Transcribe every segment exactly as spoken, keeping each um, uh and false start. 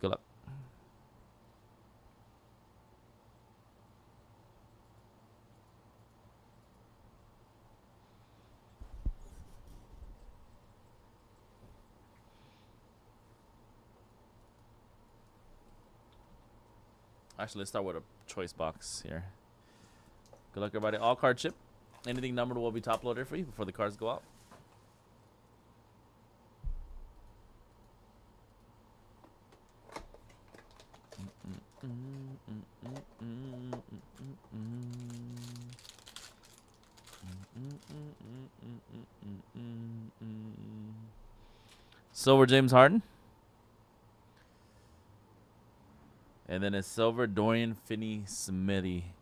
Good luck. Actually, let's start with a choice box here. Good luck, everybody. All card chip. Anything numbered will be top loaded for you before the cards go out. Silver James Harden. And then a silver Dorian Finney-Smithy.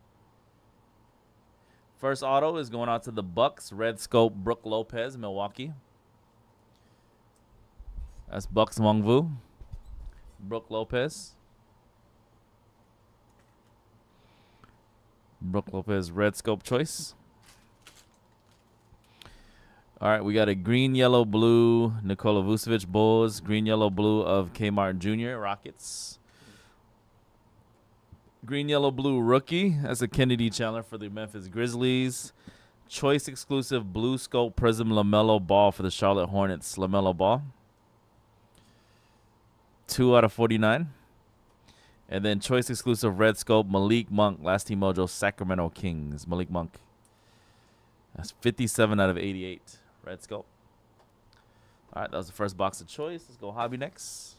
First auto is going out to the Bucks. Red Scope, Brooke Lopez, Milwaukee. That's Bucks Mong Vu. Brooke Lopez. Brooke Lopez, Red Scope choice. All right, we got a green, yellow, blue, Nikola Vucevic, Bulls. Green, yellow, blue of Kmart Junior, Rockets. Green, yellow, blue rookie. That's a Kennedy Chandler for the Memphis Grizzlies. Choice exclusive blue scope prism LaMelo Ball for the Charlotte Hornets. LaMelo Ball. two out of forty-nine. And then choice exclusive red scope Malik Monk. Last Team Mojo, Sacramento Kings. Malik Monk. That's fifty-seven out of eighty-eight. Red scope. All right, that was the first box of choice. Let's go hobby next.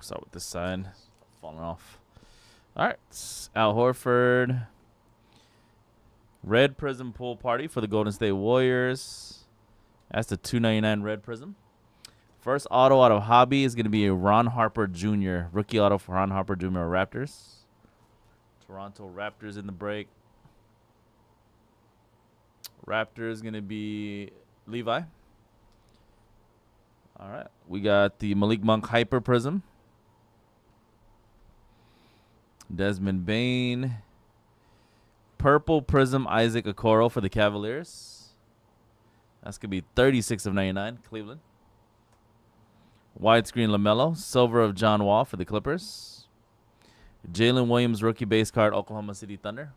Start with this side. Falling off. All right. Al Horford. Red Prism Pool Party for the Golden State Warriors. That's the two ninety-nine Red Prism. First auto out of hobby is going to be a Ron Harper Junior Rookie auto for Ron Harper Junior Raptors. Toronto Raptors in the break. Raptors going to be Levi. All right. We got the Malik Monk Hyper Prism. Desmond Bane. Purple Prism Isaac Okoro for the Cavaliers. That's going to be thirty-six of ninety-nine, Cleveland. Widescreen LaMelo. Silver of John Wall for the Clippers. Jalen Williams rookie base card, Oklahoma City Thunder.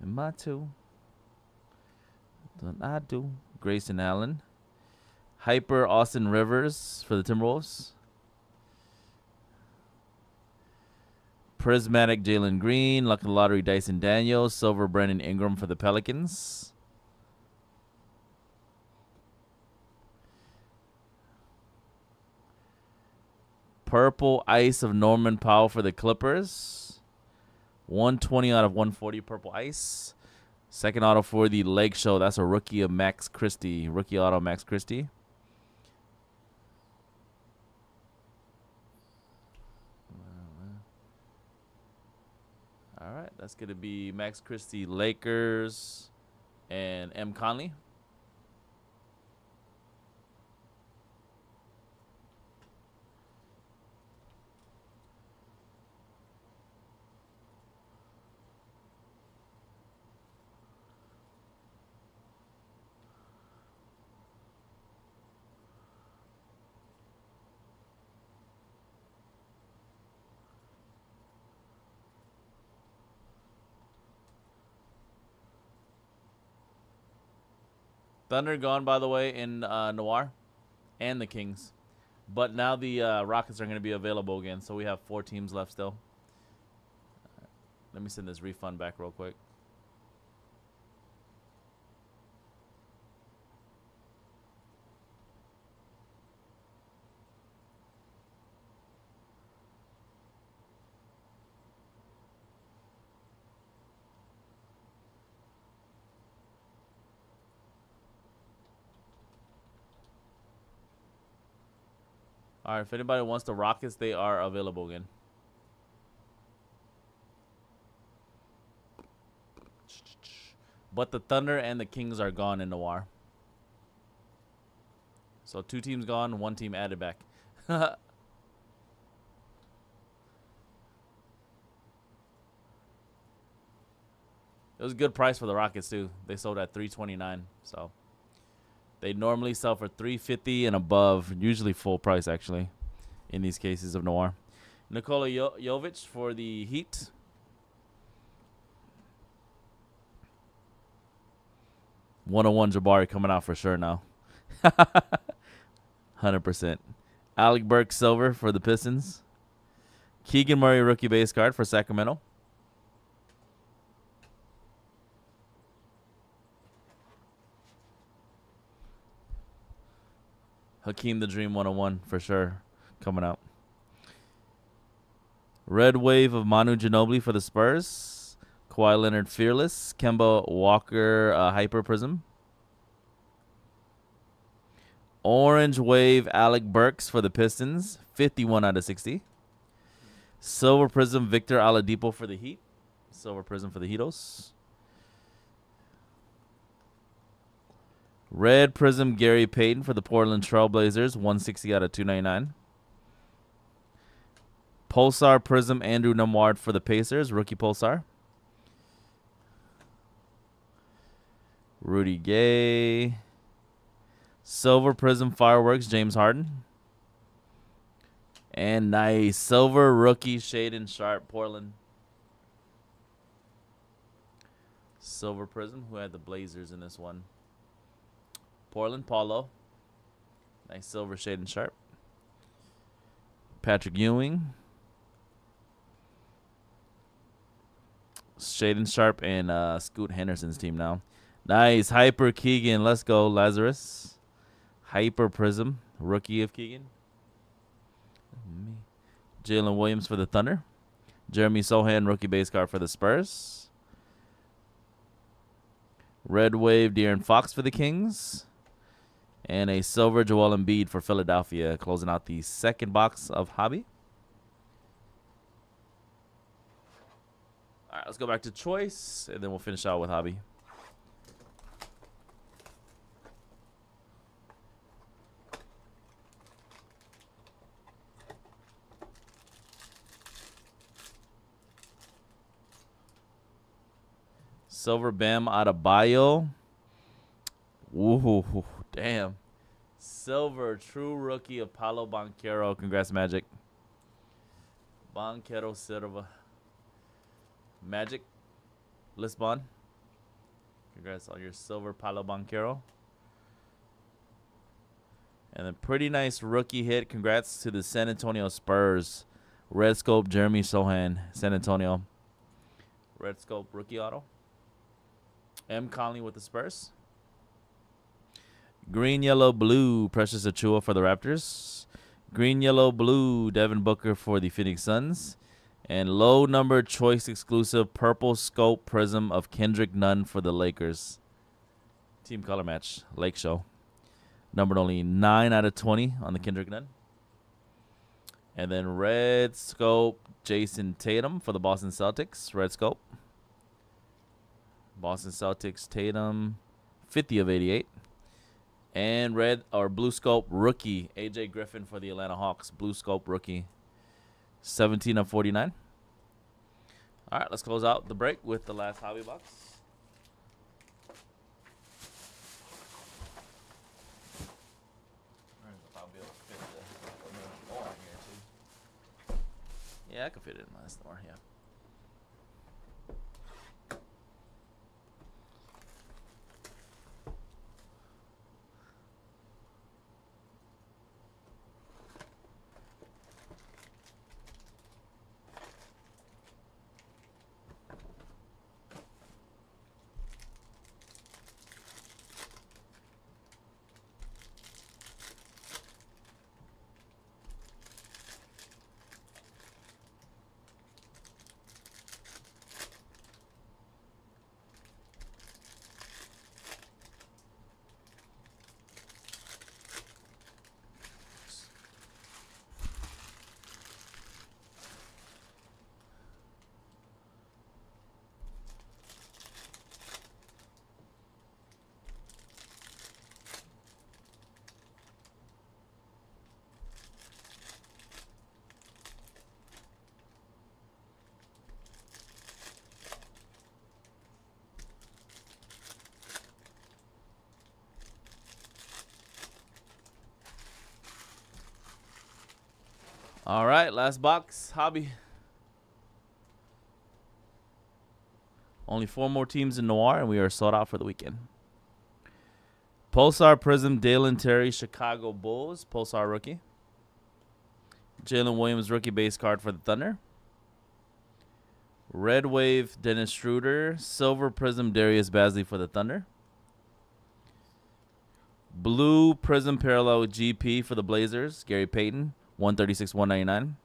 And my two. Don't I do. Grayson Allen. Hyper Austin Rivers for the Timberwolves. Prismatic Jalen Green. Luck of the Lottery Dyson Daniels. Silver Brandon Ingram for the Pelicans. Purple Ice of Norman Powell for the Clippers. one twenty out of one forty Purple Ice. Second auto for the Lake Show. That's a rookie of Max Christie. Rookie auto Max Christie. All right, that's going to be Max Christie, Lakers, and M. Conley. Thunder gone, by the way, in uh, Noir and the Kings. But now the uh, Rockets are going to be available again, so we have four teams left still. Right. Let me send this refund back real quick. All right, if anybody wants the Rockets, they are available again. But the Thunder and the Kings are gone in Noir. So two teams gone, one team added back. It was a good price for the Rockets, too. They sold at three twenty-nine, so... They normally sell for three fifty and above, usually full price, actually, in these cases of Noir. Nikola Jo- Jovic for the Heat. one oh one Jabari coming out for sure now. one hundred percent. Alec Burks silver for the Pistons. Keegan Murray rookie base card for Sacramento. Hakeem the Dream one oh one for sure coming out. Red Wave of Manu Ginobili for the Spurs. Kawhi Leonard Fearless. Kemba Walker uh, Hyper Prism. Orange Wave Alec Burks for the Pistons. fifty-one out of sixty. Silver Prism Victor Oladipo for the Heat. Silver Prism for the Heatles. Red Prism Gary Payton for the Portland Trail Blazers, one sixty out of two ninety-nine. Pulsar Prism Andrew Nemward for the Pacers, rookie Pulsar. Rudy Gay. Silver Prism Fireworks James Harden. And nice silver rookie Shaden Sharp Portland. Silver Prism, who had the Blazers in this one? Portland, Paolo. Nice silver shade and sharp. Patrick Ewing. Shade and sharp and uh, Scoot Henderson's team now. Nice. Hyper Keegan. Let's go, Lazarus. Hyper Prism. Rookie of Keegan. Jalen Williams for the Thunder. Jeremy Sohan, rookie base card for the Spurs. Red Wave De'Aaron Fox for the Kings. And a silver Joel Embiid for Philadelphia, closing out the second box of Hobby. All right, let's go back to Choice, and then we'll finish out with Hobby. Silver Bam Adebayo. Ooh, damn. Silver, true rookie of Paolo Banchero. Congrats, Magic. Banchero Silva. Magic. Lisbon. Congrats on your silver Paolo Banchero. And a pretty nice rookie hit. Congrats to the San Antonio Spurs. Red Scope, Jeremy Sohan, San Antonio. Red Scope rookie auto. M. Conley with the Spurs. Green, yellow, blue, Precious Achiuwa for the Raptors. Green, yellow, blue, Devin Booker for the Phoenix Suns. And low number choice exclusive purple scope prism of Kendrick Nunn for the Lakers. Team color match, Lake Show. Numbered only nine out of twenty on the Kendrick Nunn. And then red scope Jason Tatum for the Boston Celtics. Red scope. Boston Celtics Tatum, fifty of eighty-eight. And red or blue scope rookie A J Griffin for the Atlanta Hawks. Blue scope rookie, seventeen of forty-nine. All right, let's close out the break with the last hobby box. Yeah, I can fit it in my store. Yeah. All right, last box, hobby. Only four more teams in Noir, and we are sold out for the weekend. Pulsar Prism, Dalen Terry, Chicago Bulls, Pulsar rookie. Jalen Williams, rookie base card for the Thunder. Red Wave, Dennis Schroeder. Silver Prism, Darius Bazley for the Thunder. Blue Prism Parallel G P for the Blazers, Gary Payton, one thirty-six one ninety-nine.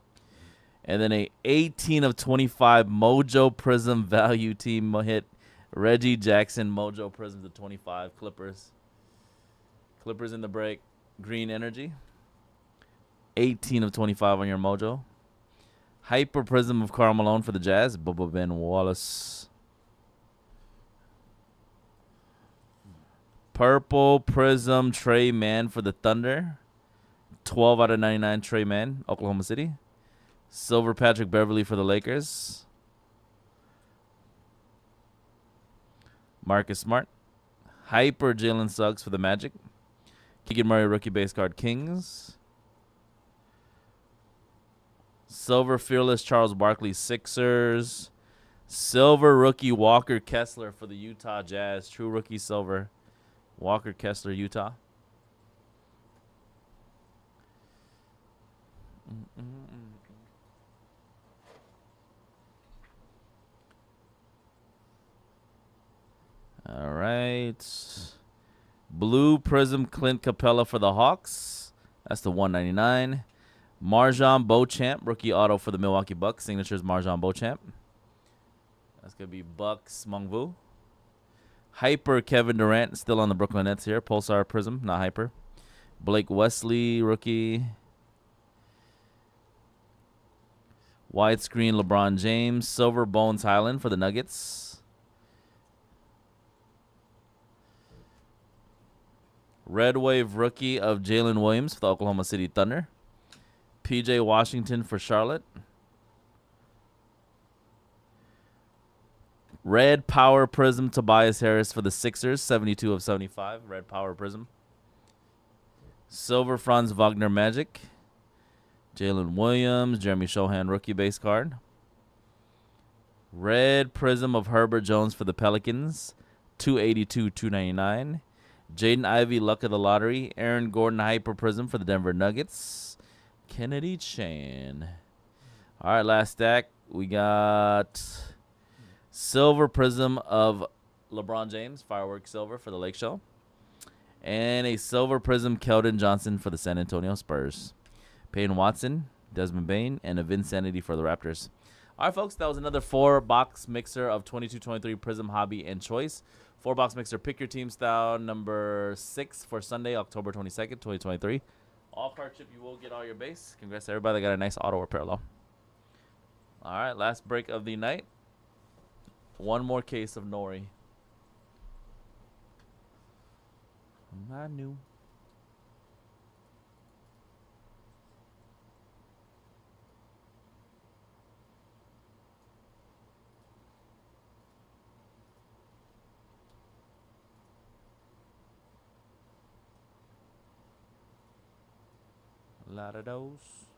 And then a eighteen of twenty-five Mojo Prism Value Team hit, Reggie Jackson, Mojo Prism to twenty-five, Clippers. Clippers in the break, green energy. eighteen of twenty-five on your Mojo. Hyper Prism of Karl Malone for the Jazz, Bubba Ben Wallace. Purple Prism Trey Mann for the Thunder. twelve out of ninety-nine Trey Mann, Oklahoma City. Silver Patrick Beverly for the Lakers. Marcus Smart. Hyper Jalen Suggs for the Magic. Keegan Murray, rookie base card, Kings. Silver Fearless Charles Barkley, Sixers. Silver rookie Walker Kessler for the Utah Jazz. True rookie silver. Walker Kessler, Utah. Mm-mm. All right. Blue Prism Clint Capella for the Hawks. That's the one ninety-nine. MarJon Beauchamp, rookie auto for the Milwaukee Bucks. Signatures MarJon Beauchamp. That's going to be Bucks Mongvu. Hyper Kevin Durant, still on the Brooklyn Nets here. Pulsar Prism, not Hyper. Blake Wesley, rookie. Widescreen LeBron James. Silver Bones Highland for the Nuggets. Red Wave rookie of Jalen Williams for the Oklahoma City Thunder. P J Washington for Charlotte. Red Power Prism Tobias Harris for the Sixers, seventy-two of seventy-five. Red Power Prism. Silver Franz Wagner Magic. Jalen Williams, Jeremy Shohan rookie base card. Red Prism of Herbert Jones for the Pelicans, two eighty-two two ninety-nine. Jaden Ivey, luck of the lottery. Aaron Gordon, hyper prism for the Denver Nuggets. Kennedy Chan. All right, last stack. We got silver prism of LeBron James, firework silver for the Lake Show. And a silver prism Keldon Johnson for the San Antonio Spurs. Peyton Watson, Desmond Bane, and a Vinsanity for the Raptors. All right, folks, that was another four-box mixer of twenty-two twenty-three Prism, Hobby, and Choice. Four-box mixer, pick your team style, number six for Sunday, October twenty-second, twenty twenty-three. All card chip, you will get all your base. Congrats to everybody that got a nice auto or parallel. All right, last break of the night. One more case of Nori. I knew. A lot of those.